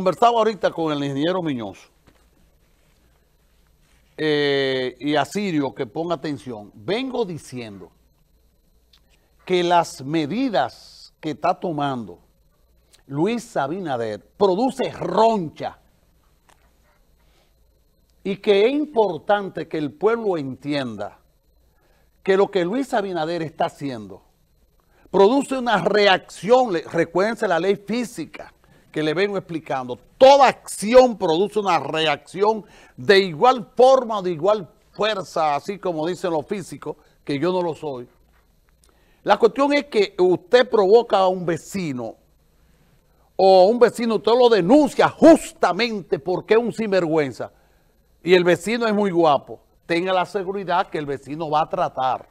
Conversaba ahorita con el ingeniero Miñoso y a Sirio que ponga atención. Vengo diciendo que las medidas que está tomando Luis Abinader produce roncha y que es importante que el pueblo entienda que lo que Luis Abinader está haciendo produce una reacción. Recuérdense la ley física que le vengo explicando. Toda acción produce una reacción de igual forma, de igual fuerza, así como dicen los físicos, que yo no lo soy. La cuestión es que usted provoca a un vecino, o un vecino usted lo denuncia justamente porque es un sinvergüenza, y el vecino es muy guapo. Tenga la seguridad que el vecino va a tratar,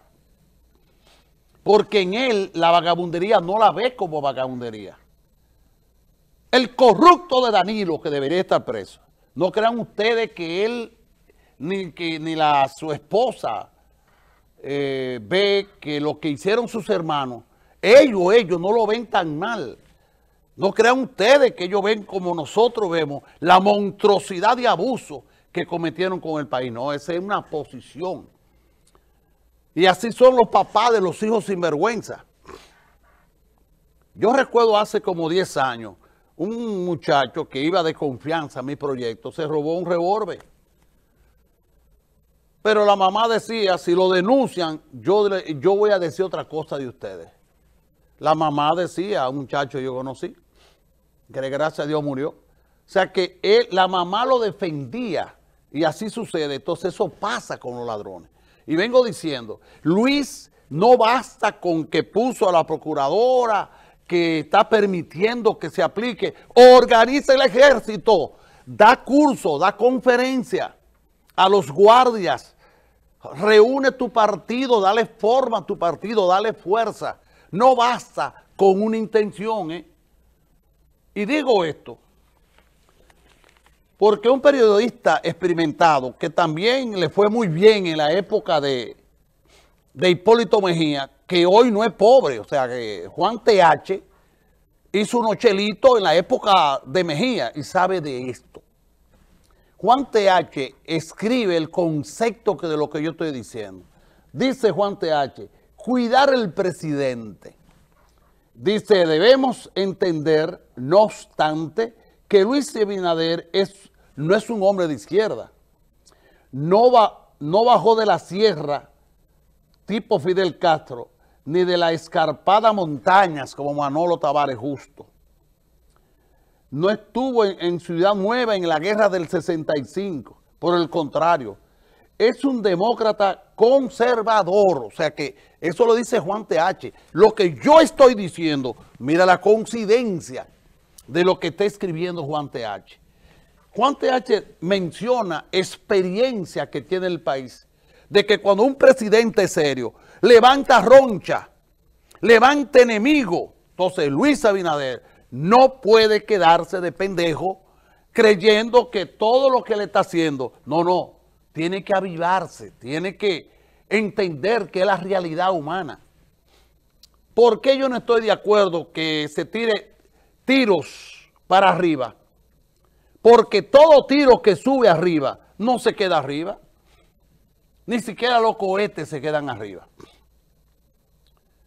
porque en él la vagabundería no la ve como vagabundería. El corrupto de Danilo, que debería estar preso, no crean ustedes que él ni su esposa ve que lo que hicieron sus hermanos, ellos no lo ven tan mal. No crean ustedes que ellos ven como nosotros vemos la monstruosidad de abuso que cometieron con el país. No, esa es una posición. Y así son los papás de los hijos sinvergüenza. Yo recuerdo hace como 10 años, un muchacho que iba de confianza a mi proyecto, se robó un revólver. Pero la mamá decía, si lo denuncian, yo voy a decir otra cosa de ustedes. La mamá decía, a un muchacho yo conocí, que gracias a Dios murió. O sea que la mamá lo defendía y así sucede. Entonces eso pasa con los ladrones. Y vengo diciendo, Luis, no basta con que puso a la procuradora que está permitiendo que se aplique, organiza el ejército, da curso, da conferencia a los guardias, reúne tu partido, dale forma a tu partido, dale fuerza. No basta con una intención, ¿eh? Y digo esto porque un periodista experimentado, que también le fue muy bien en la época de Hipólito Mejía, que hoy no es pobre, o sea, que Juan T.H. hizo un ochelito en la época de Mejía y sabe de esto. Juan T.H. escribe el concepto de lo que yo estoy diciendo. Dice Juan T.H., cuidar al presidente. Dice, debemos entender, no obstante, que Luis Abinader no es un hombre de izquierda, no bajó de la sierra tipo Fidel Castro, ni de la escarpada montañas como Manolo Tavares Justo. No estuvo en Ciudad Nueva en la guerra del 65, por el contrario, es un demócrata conservador, o sea que eso lo dice Juan T.H. Lo que yo estoy diciendo, mira la coincidencia de lo que está escribiendo Juan T.H. Juan T.H. menciona experiencia que tiene el país, de que cuando un presidente serio levanta roncha, levanta enemigo, entonces Luis Abinader no puede quedarse de pendejo creyendo que todo lo que le está haciendo, no, tiene que avivarse, tiene que entender que es la realidad humana. ¿Por qué yo no estoy de acuerdo que se tire tiros para arriba? Porque todo tiro que sube arriba no se queda arriba. Ni siquiera los cohetes se quedan arriba.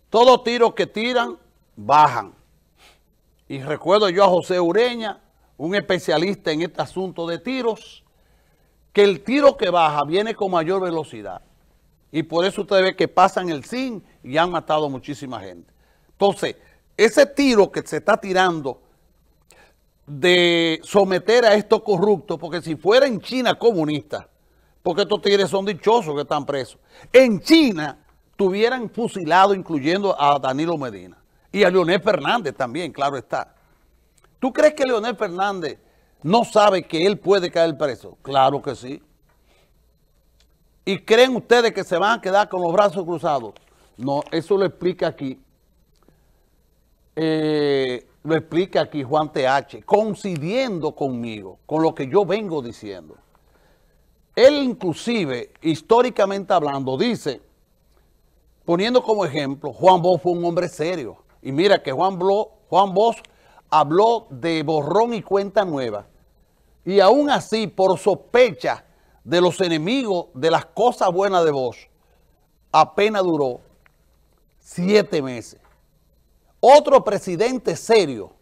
Todo tiro que tiran, bajan. Y recuerdo yo a José Ureña, un especialista en este asunto de tiros, que el tiro que baja viene con mayor velocidad. Y por eso usted ve que pasan el zinc y han matado a muchísima gente. Entonces, ese tiro que se está tirando de someter a estos corruptos, porque si fuera en China comunista, porque estos tigres son dichosos que están presos, en China tuvieran fusilado, incluyendo a Danilo Medina y a Leonel Fernández también, claro está. ¿Tú crees que Leonel Fernández no sabe que él puede caer preso? Claro que sí. ¿Y creen ustedes que se van a quedar con los brazos cruzados? No, eso lo explica aquí. Lo explica aquí Juan T.H., coincidiendo conmigo, con lo que yo vengo diciendo. Él inclusive, históricamente hablando, dice, poniendo como ejemplo, Juan Bosch fue un hombre serio. Y mira que Juan Bosch habló de borrón y cuenta nueva. Y aún así, por sospecha de los enemigos de las cosas buenas de Bosch, apenas duró 7 meses. Otro presidente serio,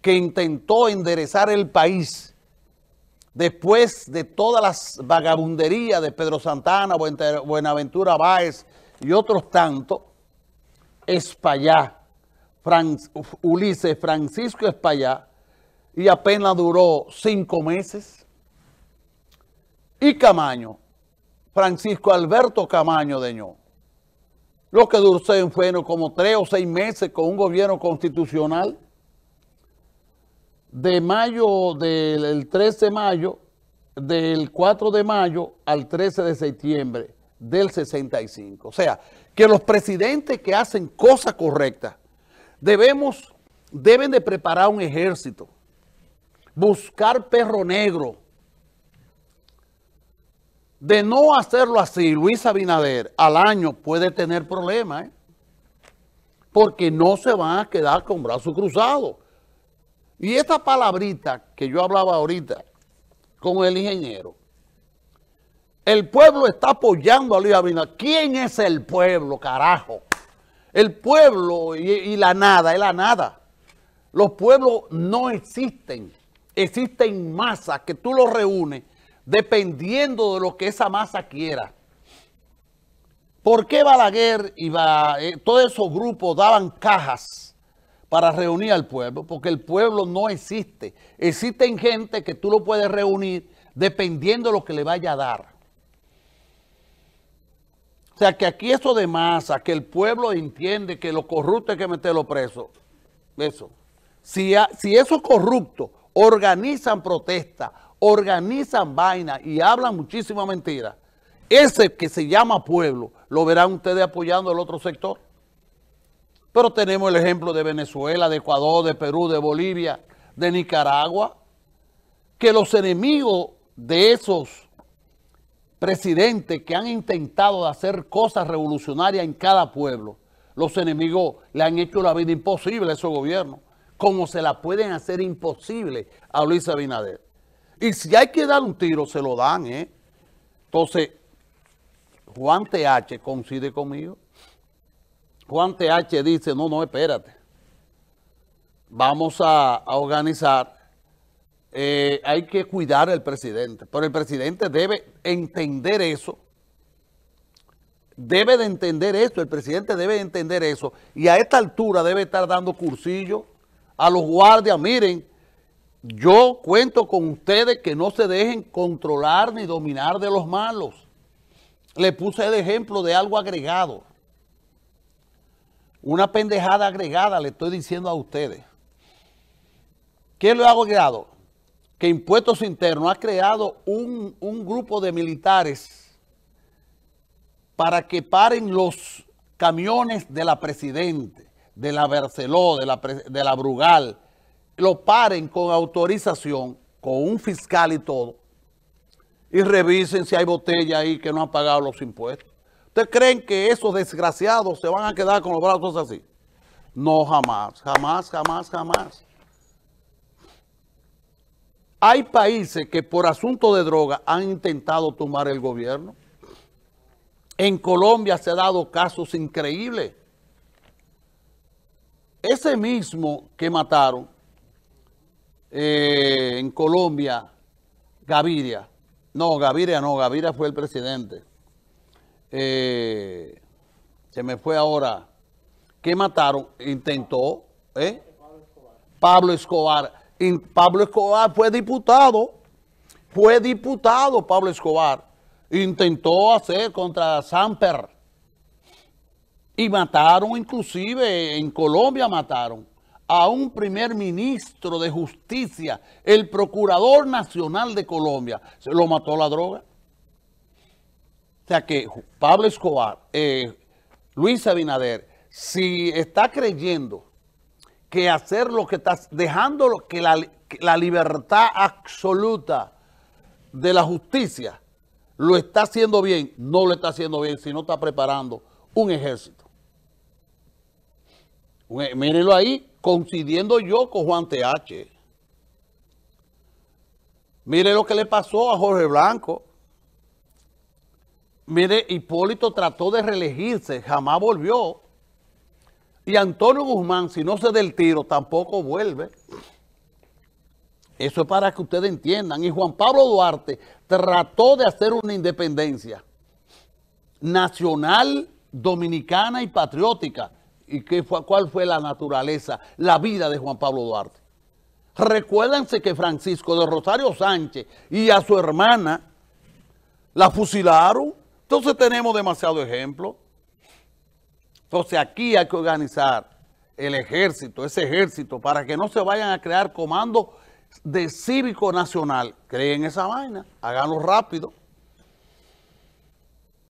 que intentó enderezar el país después de todas las vagabunderías de Pedro Santana, Buenaventura Báez y otros tantos, Espallá, Ulises Francisco Espallá, y apenas duró 5 meses. Y Camaño, Francisco Alberto Camaño de Ñó, lo que duró fueron como 3 o 6 meses con un gobierno constitucional. De mayo, del 13 de mayo, del 4 de mayo al 13 de septiembre del 65. O sea, que los presidentes que hacen cosas correctas deben de preparar un ejército, buscar perro negro. De no hacerlo así, Luis Abinader al año puede tener problemas, ¿eh? Porque no se van a quedar con brazos cruzados. Y esta palabrita que yo hablaba ahorita con el ingeniero, el pueblo está apoyando a Luis Abinader. ¿Quién es el pueblo, carajo? El pueblo y la nada, es la nada. Los pueblos no existen, existen masas que tú los reúnes dependiendo de lo que esa masa quiera. ¿Por qué Balaguer y todos esos grupos daban cajas para reunir al pueblo? Porque el pueblo no existe. Existen gente que tú lo puedes reunir dependiendo de lo que le vaya a dar. O sea, que aquí eso de masa, que el pueblo entiende que los corruptos hay que meterlos presos, eso. Si esos corruptos organizan protestas, organizan vainas y hablan muchísima mentira, ese que se llama pueblo, lo verán ustedes apoyando al otro sector. Pero tenemos el ejemplo de Venezuela, de Ecuador, de Perú, de Bolivia, de Nicaragua, que los enemigos de esos presidentes que han intentado hacer cosas revolucionarias en cada pueblo, los enemigos le han hecho la vida imposible a esos gobiernos, como se la pueden hacer imposible a Luis Abinader. Y si hay que dar un tiro, se lo dan, ¿eh? Entonces, Juan T.H. coincide conmigo. Juan T.H. dice, no, espérate. Vamos a organizar. Hay que cuidar al presidente. Pero el presidente debe entender eso. Debe de entender eso. El presidente debe de entender eso. Y a esta altura debe estar dando cursillos a los guardias. Miren, yo cuento con ustedes que no se dejen controlar ni dominar de los malos. Le puse el ejemplo de algo agregado. Una pendejada agregada le estoy diciendo a ustedes. ¿Qué lo ha agregado? Que Impuestos Internos ha creado un grupo de militares para que paren los camiones de la Presidente, de la Barceló, de la Brugal. Lo paren con autorización, con un fiscal y todo, y revisen si hay botella ahí que no han pagado los impuestos. ¿Ustedes creen que esos desgraciados se van a quedar con los brazos así? No, jamás, jamás, jamás, jamás. Hay países que por asunto de droga han intentado tomar el gobierno. En Colombia se han dado casos increíbles. Ese mismo que mataron en Colombia, Gaviria. Gaviria fue el presidente. Se me fue ahora. ¿Qué mataron? Intentó. Pablo Escobar fue diputado Pablo Escobar. Intentó hacer contra Samper. Y mataron, inclusive en Colombia mataron a un primer ministro de justicia, el procurador nacional de Colombia. Se lo mató la droga. O sea que Pablo Escobar, Luis Abinader, si está creyendo que hacer lo que está, dejando que la libertad absoluta de la justicia lo está haciendo bien, no lo está haciendo bien, sino está preparando un ejército. Mírenlo ahí, coincidiendo yo con Juan T.H. Mire lo que le pasó a Jorge Blanco. Mire, Hipólito trató de reelegirse, jamás volvió. Y Antonio Guzmán, si no se da el tiro, tampoco vuelve. Eso es para que ustedes entiendan. Y Juan Pablo Duarte trató de hacer una independencia nacional, dominicana y patriótica. ¿Y cuál fue la naturaleza, la vida de Juan Pablo Duarte? Recuérdense que Francisco de Rosario Sánchez y a su hermana la fusilaron. Entonces tenemos demasiado ejemplo. Entonces aquí hay que organizar el ejército, ese ejército, para que no se vayan a crear comandos de cívico nacional. Creen esa vaina, háganlo rápido.